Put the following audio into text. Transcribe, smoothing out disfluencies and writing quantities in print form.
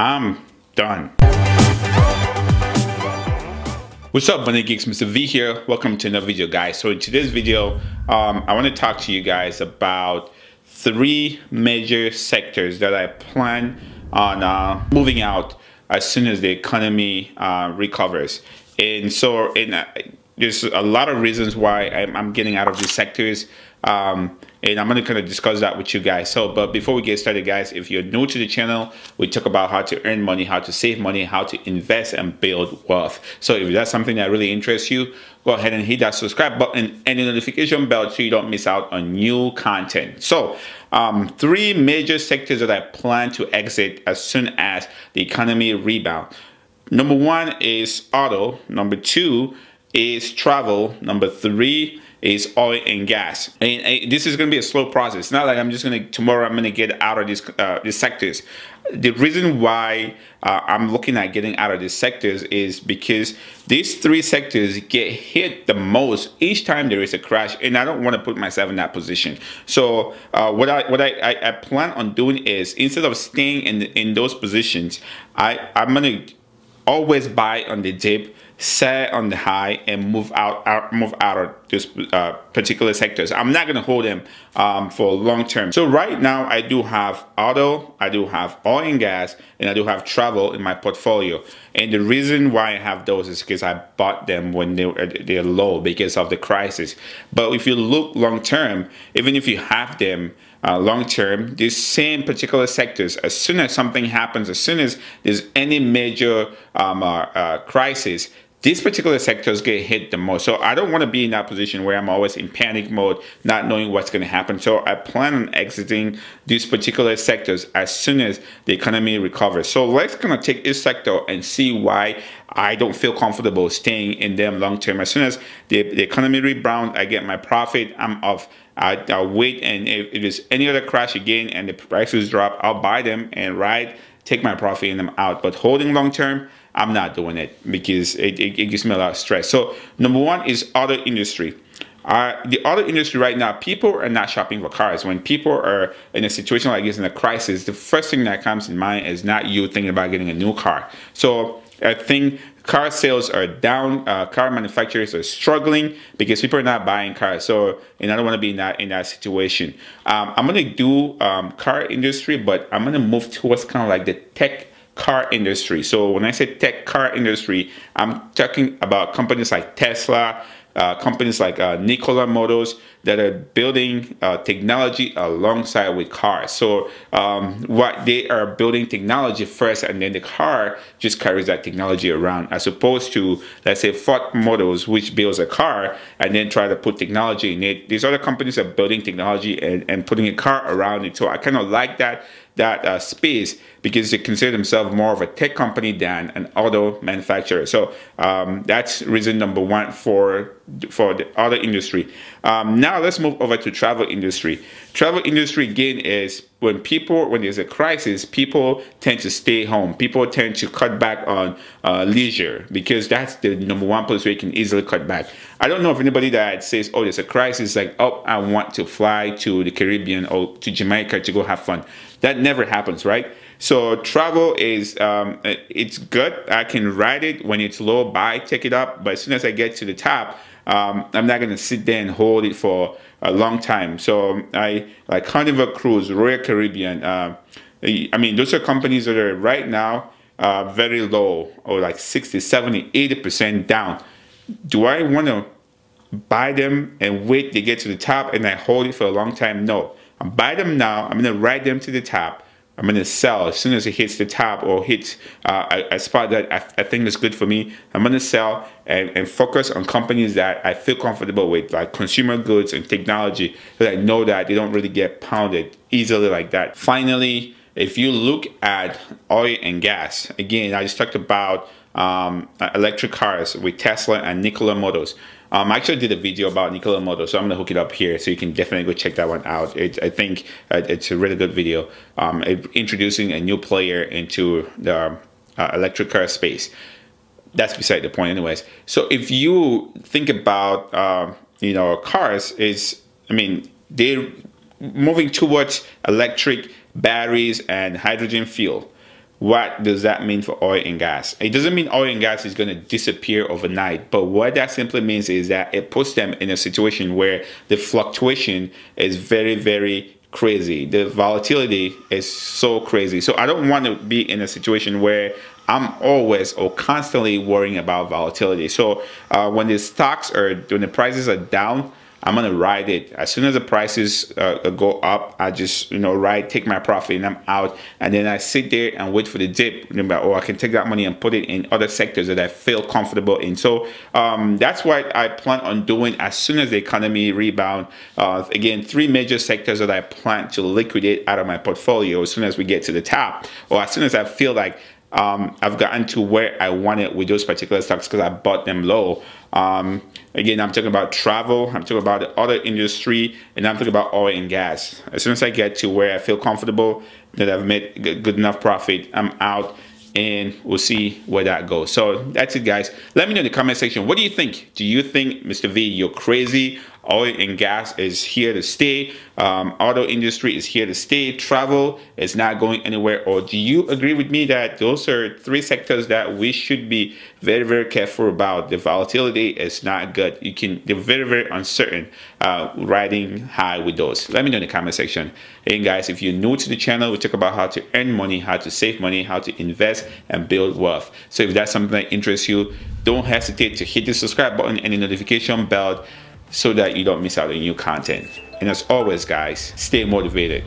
I'm done. What's up, Money Geeks? Mr. V here. Welcome to another video, guys. So in today's video, I want to talk to you guys about three major sectors that I plan on moving out as soon as the economy recovers. And so there's a lot of reasons why I'm getting out of these sectors. And I'm going to kind of discuss that with you guys. So, but before we get started, guys, if you're new to the channel, we talk about how to earn money, how to save money, how to invest and build wealth. So if that's something that really interests you, go ahead and hit that subscribe button and the notification bell so you don't miss out on new content. So, three major sectors that I plan to exit as soon as the economy rebounds. Number one is auto. Number two is travel. Number three is oil and gas. And this is going to be a slow process. It's not like I'm just going to, tomorrow I'm going to get out of these sectors. The reason why I'm looking at getting out of these sectors is because these three sectors get hit the most each time there is a crash, and I don't want to put myself in that position. So what I plan on doing is, instead of staying in those positions, I'm going to always buy on the dip, sell on the high, and move out of these particular sectors. I'm not going to hold them for long term. So right now I do have auto, I do have oil and gas, and I do have travel in my portfolio. And the reason why I have those is because I bought them when they're low because of the crisis. But if you look long term, even if you have them long term, these same particular sectors, as soon as something happens, as soon as there's any major crisis, these particular sectors get hit the most. So I don't want to be in that position where I'm always in panic mode, not knowing what's going to happen. So I plan on exiting these particular sectors as soon as the economy recovers. So let's kind of take this sector and see why I don't feel comfortable staying in them long term. As soon as the economy rebounds, I get my profit, I'm off. I'll wait, and if there's any other crash again and the prices drop, I'll buy them and ride, take my profit, and I'm out. But holding long term, I'm not doing it because it gives me a lot of stress. So number one is auto industry. The auto industry right now, people are not shopping for cars. When people are in a situation like this, in a crisis, the first thing that comes in mind is not you thinking about getting a new car. So I think car sales are down. Car manufacturers are struggling because people are not buying cars. So, and I don't want to be in that situation. I'm going to do car industry, but I'm going to move towards kind of like the tech car industry. So when I say tech car industry, I'm talking about companies like Tesla, companies like Nikola Motors that are building technology alongside with cars. So what they are building technology first, and then the car just carries that technology around, as opposed to, let's say, Ford Motors, which builds a car and then try to put technology in it. These other companies are building technology and putting a car around it. So I kind of like that space because they consider themselves more of a tech company than an auto manufacturer. So that's reason number one for the auto industry. Now let's move over to travel industry. Travel industry again is when there's a crisis, people tend to stay home. People tend to cut back on leisure because that's the number one place where you can easily cut back. I don't know if anybody that says, oh, there's a crisis, like, oh, I want to fly to the Caribbean or to Jamaica to go have fun. That never happens, right? So travel is, it's good. I can ride it when it's low, buy, take it up. But as soon as I get to the top, I'm not going to sit there and hold it for a long time. So I like Carnival Cruise, Royal Caribbean. I mean, those are companies that are right now very low, or like 60, 70, 80% down. Do I want to buy them and wait to get to the top and I hold it for a long time? No. I buy them now. I'm going to ride them to the top. I'm going to sell as soon as it hits the top or hits a spot that I think is good for me. I'm going to sell and focus on companies that I feel comfortable with, like consumer goods and technology, so that I know that they don't really get pounded easily like that. Finally, if you look at oil and gas, again, I just talked about electric cars with Tesla and Nikola Motors. I actually did a video about Nikola Motors, so I'm going to hook it up here so you can definitely go check that one out. I think it's a really good video introducing a new player into the electric car space. That's beside the point anyways. So if you think about, you know, cars is, I mean, they're moving towards electric batteries and hydrogen fuel. what does that mean for oil and gas? It doesn't mean oil and gas is going to disappear overnight, but what that simply means is that it puts them in a situation where the fluctuation is very, very crazy. The volatility is so crazy. So I don't want to be in a situation where I'm always or constantly worrying about volatility. So when the stocks are, when the prices are down, I'm gonna ride it. As soon as the prices go up, I just, you know, ride, take my profit, and I'm out. And then I sit there and wait for the dip, or I can take that money and put it in other sectors that I feel comfortable in. So that's what I plan on doing as soon as the economy rebounds. Again, three major sectors that I plan to liquidate out of my portfolio as soon as we get to the top, or as soon as I feel like I've gotten to where I want it with those particular stocks because I bought them low. Again, I'm talking about travel, I'm talking about the other industry, and I'm talking about oil and gas. As soon as I get to where I feel comfortable that I've made good enough profit, I'm out, and we'll see where that goes. So that's it, guys. Let me know in the comment section, what do you think? Do you think, Mr. V, you're crazy? Oil and gas is here to stay. Auto industry is here to stay. Travel is not going anywhere. Or do you agree with me that those are three sectors that we should be very, very careful about? The volatility is not good. You can, they're very, very uncertain riding high with those. Let me know in the comment section. And guys, if you're new to the channel, we talk about how to earn money, how to save money, how to invest and build wealth. So if that's something that interests you, don't hesitate to hit the subscribe button and the notification bell so that you don't miss out on new content. And as always, guys, stay motivated.